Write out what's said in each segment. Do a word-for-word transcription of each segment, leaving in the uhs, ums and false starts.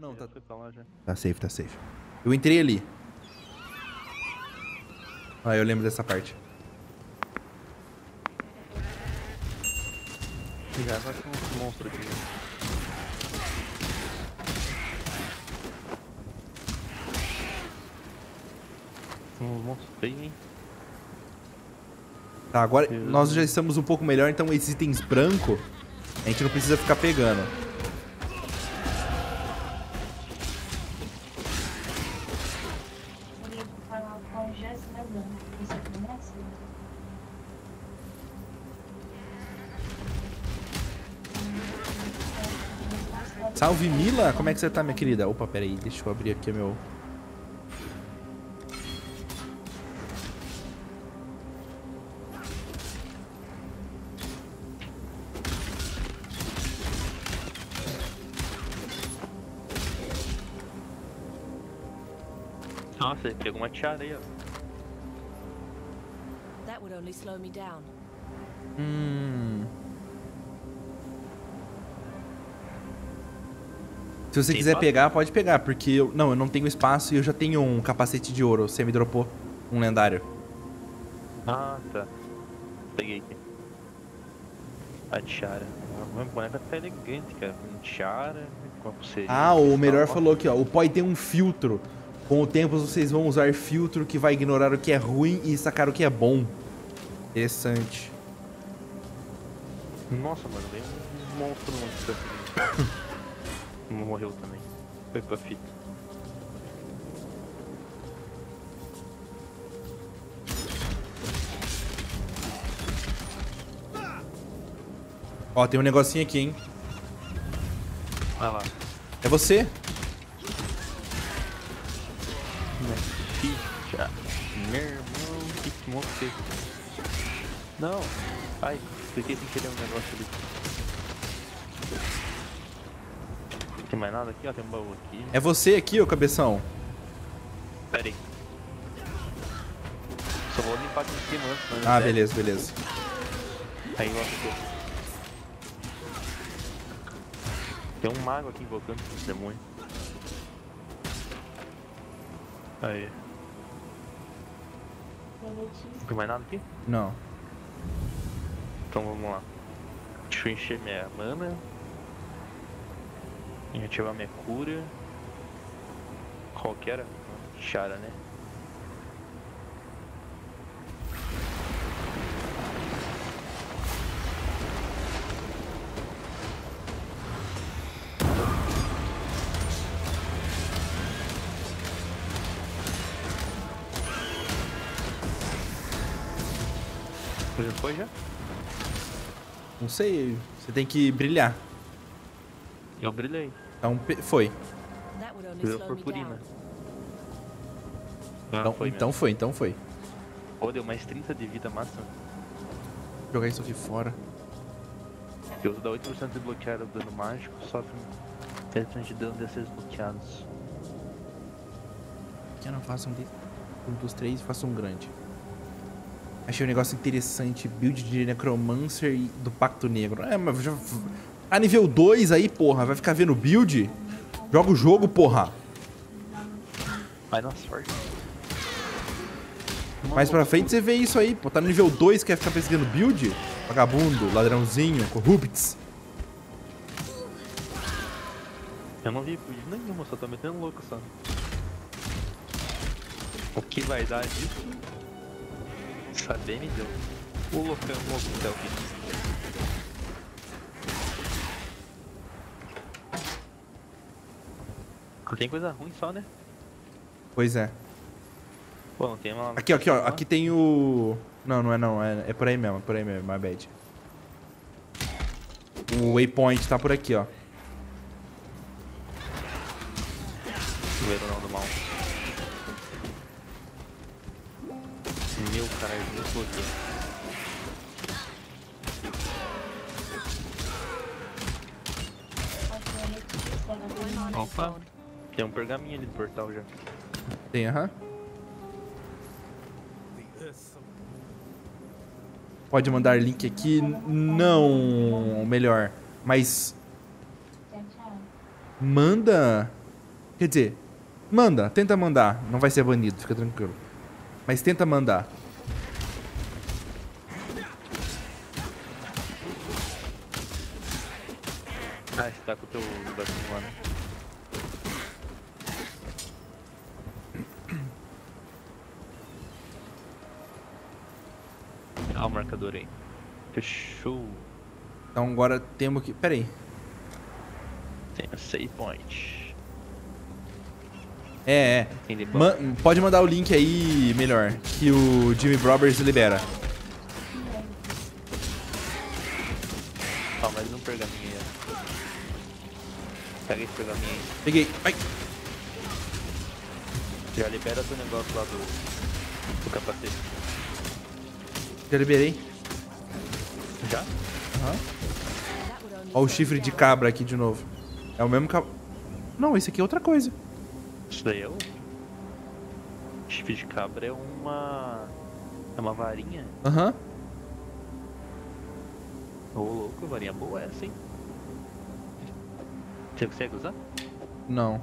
Não, não, tá... tá safe, tá safe. Eu entrei ali. Ah, eu lembro dessa parte. Obrigado, vai ter um monstro aqui. São uns monstros feios, hein? Tá, agora nós já estamos um pouco melhor, então esses itens brancos a gente não precisa ficar pegando. Salve, Mila! Como é que você tá, minha querida? Opa, peraí, deixa eu abrir aqui meu... Nossa, ele pegou uma tiara aí, ó. Hum... Se você quiser pegar, pode pegar, porque eu... Não, eu não tenho espaço e eu já tenho um capacete de ouro. Você me dropou um lendário. Ah, tá. Peguei aqui. A tiara. Uma boneca tá elegante, cara. Uma tiara, uma pulseira. Ah, o melhor falou aqui, ó. O P O I tem um filtro. Com o tempo, vocês vão usar filtro que vai ignorar o que é ruim e sacar o que é bom. Interessante. Nossa, mano. Veio um monstro no monstro. Morreu também. Foi pra fita. Ó, tem um negocinho aqui, hein? Vai lá. É você? Ficha. Meu irmão, que monstro. Não. Ai, cliquei sem querer um negócio ali. Tem mais nada aqui, ó, tem um baú aqui. É você aqui, ô cabeção? Pera aí. Só vou limpar aqui em cima antes, mas... Ah, beleza, beleza. Aí eu acho que... Tem um mago aqui invocando esse demônio. Aí. Não tem mais nada aqui? Não. Então vamos lá. Deixa eu encher minha mana. Ativar minha cura. Qual que era? Chara, né? Já foi já? Não sei, você tem que brilhar. Eu brilhei. Então foi. Virou purpurina. Ah, então foi, então foi, então foi. Oh, deu mais trinta de vida máxima. Vou jogar isso aqui fora. Eu uso da oito por cento desbloqueado do dano mágico, sofre dez por cento de dano de acessos bloqueados. Que eu não faço um, de... um dos três e faço um grande. Achei um negócio interessante. Build de Necromancer e do Pacto Negro. É, mas já... A nível dois aí, porra, vai ficar vendo build? Joga o jogo, porra. Vai na sorte. Mais pra frente você vê isso aí, pô. Tá no nível dois, quer ficar pesquisando build? Vagabundo, ladrãozinho, corrupts. Eu não vi build nenhuma, só tô metendo louco só. O que vai dar disso? Saber me deu. O loucão, o louco até o que. Tem coisa ruim só, né? Pois é. Pô, não tem uma... Aqui, aqui, ó. Aqui tem o... Não, não é não. É, é por aí mesmo, é por aí mesmo. My bad. O waypoint tá por aqui, ó. O herói do mal. Meu caralho, eu sou aqui. Opa. Tem um pergaminho ali do portal já. Tem, aham. Pode mandar link aqui? Não, melhor. Mas... Manda Quer dizer, manda, tenta mandar. Não vai ser banido, fica tranquilo. Mas tenta mandar. Ah, você tá com o teu daqui, mano. Ah, o marcador aí. Fechou. Então agora temos que... Pera aí. Tem a save point. É, é. Man... Pode mandar o link aí, melhor. Que o Jimmy Roberts libera. Ah, mas não perga a minha. Peguei esse pergaminho aí. Peguei. Ai. Já libera teu negócio lá do, do capacete. Já liberei. Já? Aham. Ó o chifre de cabra aqui de novo. É o mesmo cabra. Não, esse aqui é outra coisa. Isso daí é o... Chifre de cabra é uma... É uma varinha? Aham. Ô, louco, varinha boa essa, hein? Você consegue usar? Não.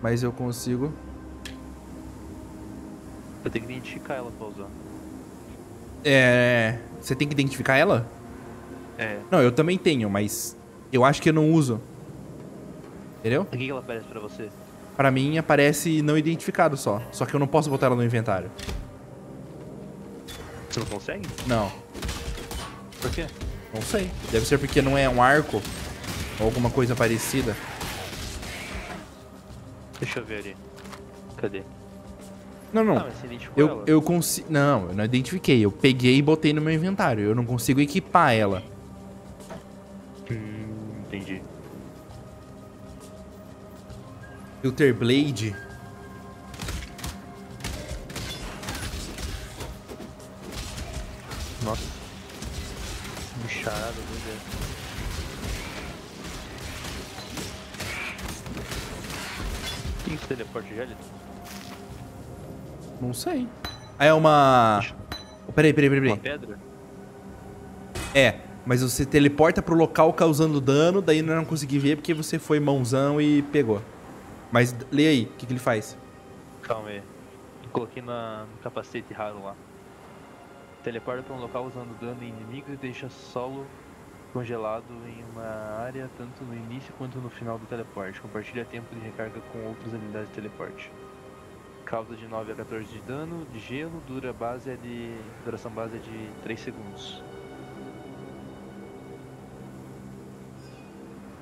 Mas eu consigo. Eu tenho que identificar ela pra usar. É... Você tem que identificar ela? É. Não, eu também tenho, mas... Eu acho que eu não uso. Entendeu? O que ela aparece pra você? Pra mim aparece não identificado só. Só que eu não posso botar ela no inventário. Você não consegue? Não. Por quê? Não sei. Deve ser porque não é um arco. Ou alguma coisa parecida. Deixa eu ver ali. Cadê? Não, não. Ah, mas você identificou ela? Eu consigo... Não, eu não identifiquei. Eu peguei e botei no meu inventário. Eu não consigo equipar ela. Hum, entendi. Filter Blade. Nossa. Bichado, meu Deus. Quem que teleporte gélido? Não sei. Ah, é uma... Oh, peraí, peraí, peraí. Uma pedra? É, mas você teleporta pro local causando dano, daí não consegui ver porque você foi mãozão e pegou. Mas lê aí, o que, que ele faz? Calma aí. Eu coloquei na... no capacete raro lá. Teleporta pra um local usando dano em inimigo e deixa solo congelado em uma área, tanto no início quanto no final do teleporte. Compartilha tempo de recarga com outras unidades de teleporte. Causa de nove a quatorze de dano de gelo, dura base é de... duração base é de três segundos.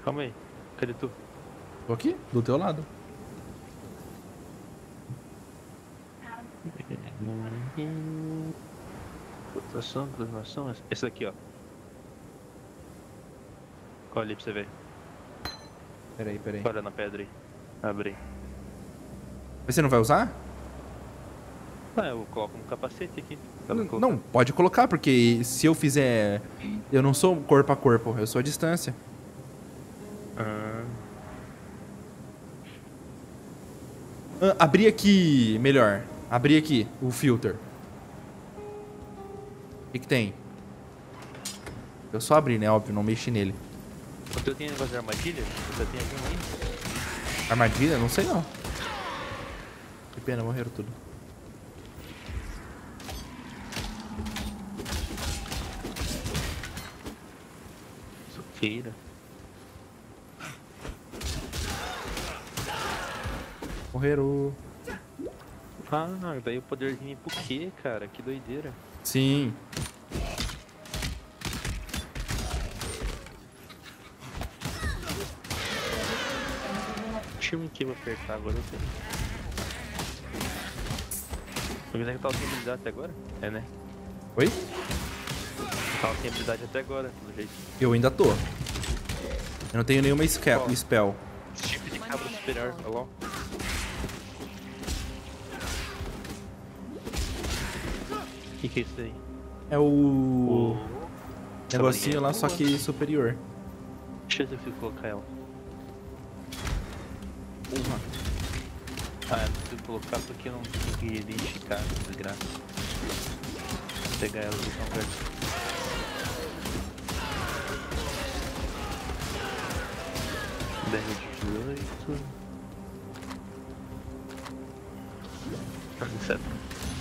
Calma aí, cadê tu? Tô aqui, do teu lado. Rotação, transformação, esse daqui, ó. Olha ali pra você ver. Peraí, peraí. Olha na pedra aí. Abre. Mas você não vai usar? Ah, eu coloco um capacete aqui. Não, não, pode colocar, porque se eu fizer... Eu não sou corpo a corpo, eu sou a distância. Ah. Ah, abri aqui, melhor. Abri aqui o filter. O que que tem? Eu só abri, né? Óbvio, não mexi nele. O teu tem negócio de armadilha? Você tem alguma aí? Armadilha? Não sei não. Que pena, morreram tudo. Suqueira. Morreram. Ah, não, daí o poderzinho pro quê, cara? Que doideira. Sim. Deixa eu que vou apertar agora, eu sei. Não sei que tá sem habilidade até agora? É, né? Oi? Tá sem habilidade até agora, pelo jeito. Eu ainda tô. Eu não tenho nenhuma oh. spell. Esse tipo de cabra superior, olha lá. O que que é isso aí? É o... o... negocinho é lá, boa. Só que superior. Deixa eu ver se eu colocar ela. Uhum. Ah, eu preciso colocar porque eu não consegui identificar essa desgraça. Vou pegar ela e botar um verde. dez, dezoito. Inseto.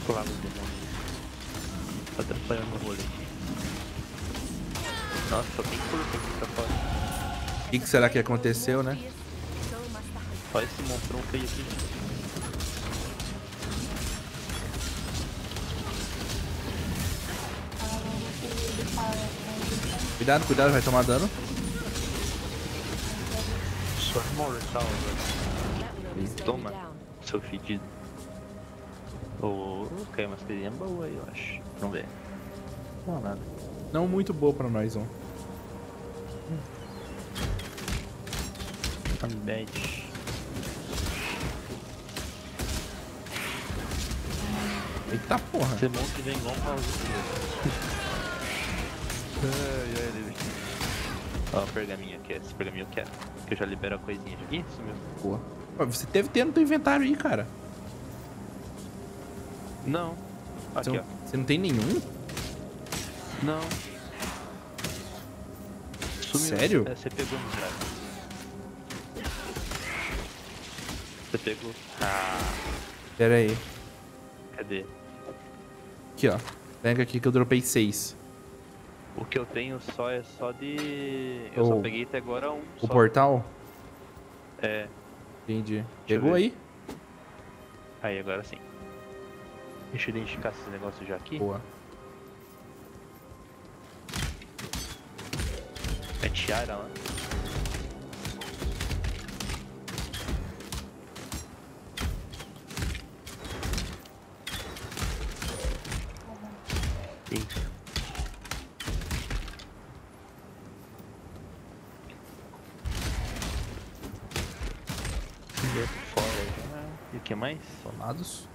Claro, demônio. Tá atrapalhando o rolê. Nossa, bem curto aqui pra fora. O que, que será que aconteceu, né? Olha esse monstrão feio aqui. Cuidado, cuidado, vai tomar dano. Só mortal, velho. Toma, seu fedido. Oh, caiu uma experiência boa aí, eu acho. Vamos ver. Não, nada. Não muito boa pra nós, um. Hum. Bad. Eita porra. Esse monstro vem igual um pauzinho. Ó, oh, pergaminho aqui, esse pergaminho eu quero. Que eu já libero a coisinha. Ih, sumiu. Boa. Mas você teve tempo no teu inventário aí, cara. Não. Aqui, você, ó. Você não tem nenhum? Não. Sumiu. Sério? É, você pegou no braço. Você pegou. Ah. Pera aí. Cadê? Aqui, ó. Pega aqui que eu dropei seis. O que eu tenho só é só de... Eu oh. só peguei até agora um. O só. Portal? É. Entendi. Deixa Pegou aí? Aí, agora sim. Deixa eu identificar esse negócio já aqui. Boa. É tiara lá. Eita. E o que mais? Sonados.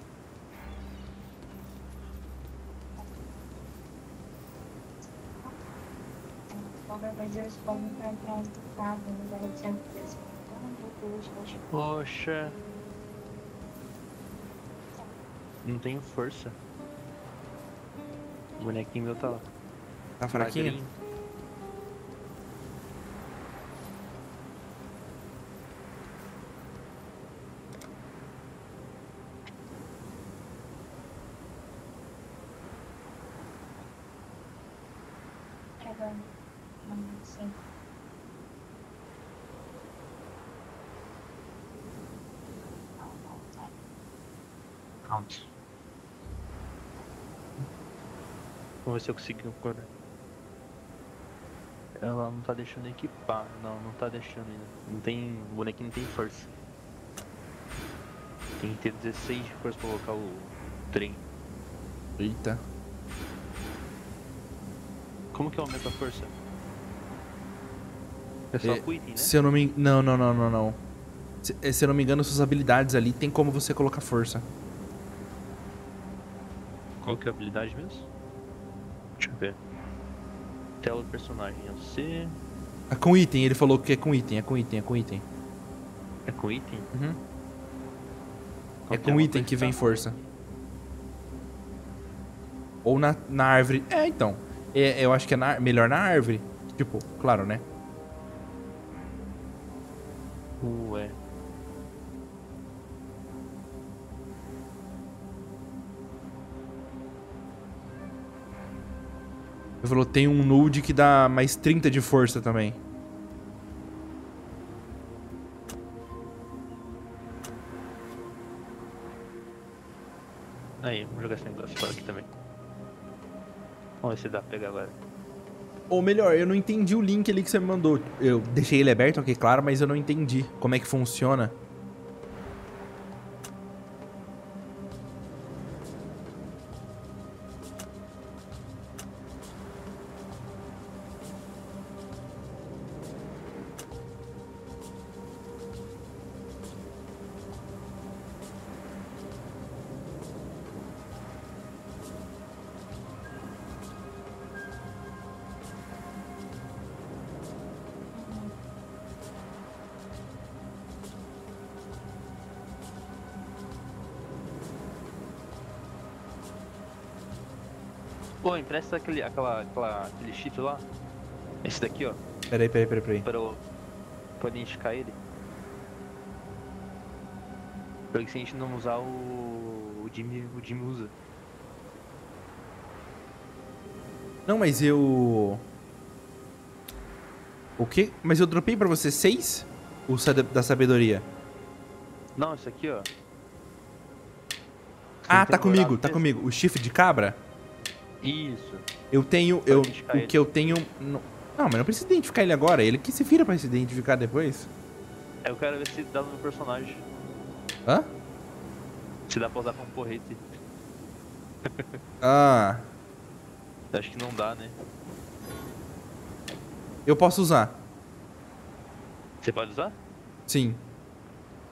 Poxa. Não tenho força. O bonequinho meu tá lá. Tá fraquinho? Pronto. Vamos ver se eu consigo agora. Ela não tá deixando equipar. Não, não tá deixando ainda. Não tem. O bonequinho não tem força. Tem que ter dezesseis de força pra colocar o trem. Eita. Como que aumenta a força? É só o item, né? Se eu não me... Não, não, não, não, não. Se, se eu não me engano, suas habilidades ali tem como você colocar força. Qual que é a habilidade mesmo? Deixa eu ver. Tela do personagem, é o C... É com item, ele falou que é com item, é com item, é com item. É com item? Uhum. É com item que vem força. Ou na, na árvore... É, então... É, eu acho que é na, melhor na árvore. Tipo, claro, né? Ué. Ele falou, tem um nude que dá mais trinta de força também. Aí, vamos jogar esse negócio fora aqui também. Vamos ver se dá pra pegar agora. Ou melhor, eu não entendi o link ali que você me mandou. Eu deixei ele aberto, ok, claro, mas eu não entendi como é que funciona. Pô, empresta aquele, aquela, aquela, aquele chip lá. Esse daqui, ó. Peraí, peraí, peraí, peraí. Para o... Pode indicar ele. Porque se a gente não usar o... o Jimmy, o Jimmy usa. Não, mas eu... O quê? Mas eu dropei pra você seis? O da sabedoria. Não, isso aqui, ó. Ah, tá comigo, tá comigo. O chifre de cabra? Isso. Eu tenho... Eu, o que eu tenho... Não, mas não precisa identificar ele agora. Ele que se vira pra se identificar depois. É, eu quero ver se dá no personagem. Hã? Se dá pra usar com um porrete. Ah. Acho que não dá, né? Eu posso usar. Você pode usar? Sim.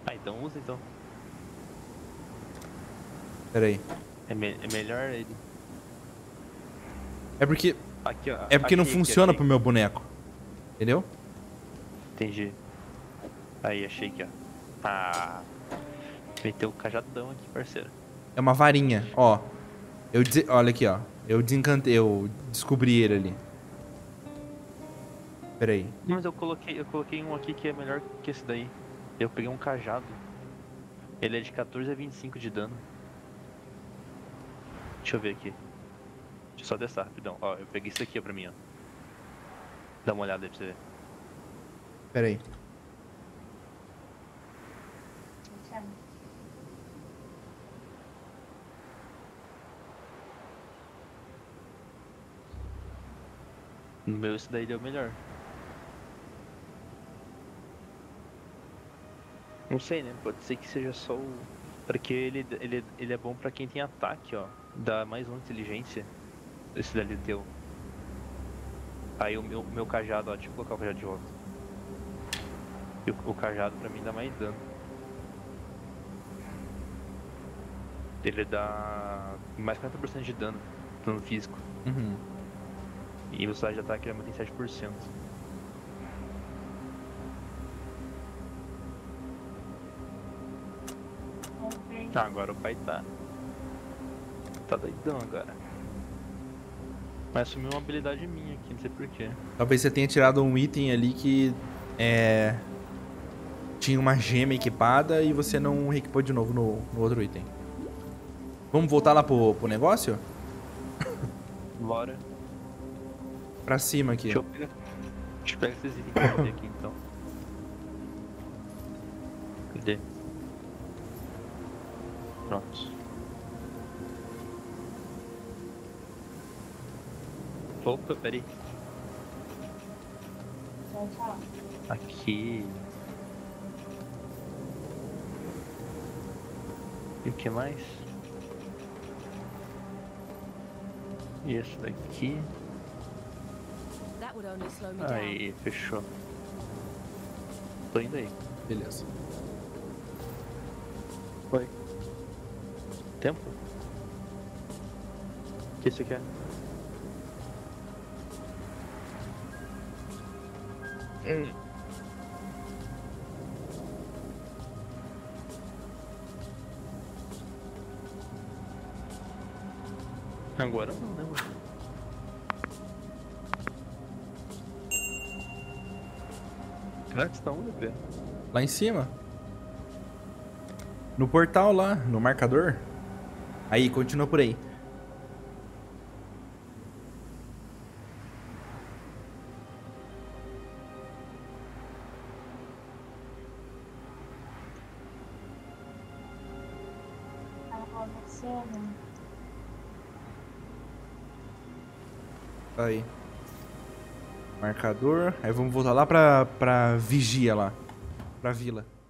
Ah, então usa, então. Pera aí. É, me é melhor ele. É porque... Aqui, ó. É porque aqui, não funciona aqui, pro meu boneco. Entendeu? Entendi. Aí, achei que, ó. Ah. Meteu o cajadão aqui, parceiro. É uma varinha, ó. Eu de... Olha aqui, ó. Eu desencantei, eu descobri ele ali. Pera aí. Mas eu coloquei, eu coloquei um aqui que é melhor que esse daí. Eu peguei um cajado. Ele é de quatorze a vinte e cinco de dano. Deixa eu ver aqui. Deixa eu só testar rapidão. Ó, eu peguei isso aqui ó, pra mim, ó. Dá uma olhada aí pra você ver. Pera aí. No meu, esse daí deu melhor. Não sei, né? Pode ser que seja só o... Porque ele, ele, ele é bom pra quem tem ataque, ó. Dá mais uma inteligência. Esse dali deu. Aí o meu, meu cajado, ó. Deixa eu colocar o cajado de volta. E o, o cajado pra mim dá mais dano. Ele dá mais quarenta por cento de dano. Dano físico. Uhum. E o side de ataque já mantém sete por cento. Tá, agora o pai tá. Tá doidão agora. Mas sumiu uma habilidade minha aqui, não sei porquê. Talvez você tenha tirado um item ali que é... tinha uma gema equipada e você não reequipou de novo no, no outro item. Vamos voltar lá pro, pro negócio? Bora. Pra cima aqui. Deixa eu pegar, Deixa eu pegar esses itens aqui então. Cadê? Pronto. Opa, peraí. Aqui. E o que mais? E esse daqui. Aí, fechou. Tô indo aí. Beleza. Oi. Tempo? O que você quer? Hum. Agora não, né? Será que você tá onde, Pedro? Lá em cima. No portal lá, no marcador. Aí, continua por aí. Aí. Marcador. Aí vamos voltar lá pra, pra vigia lá. Pra vila.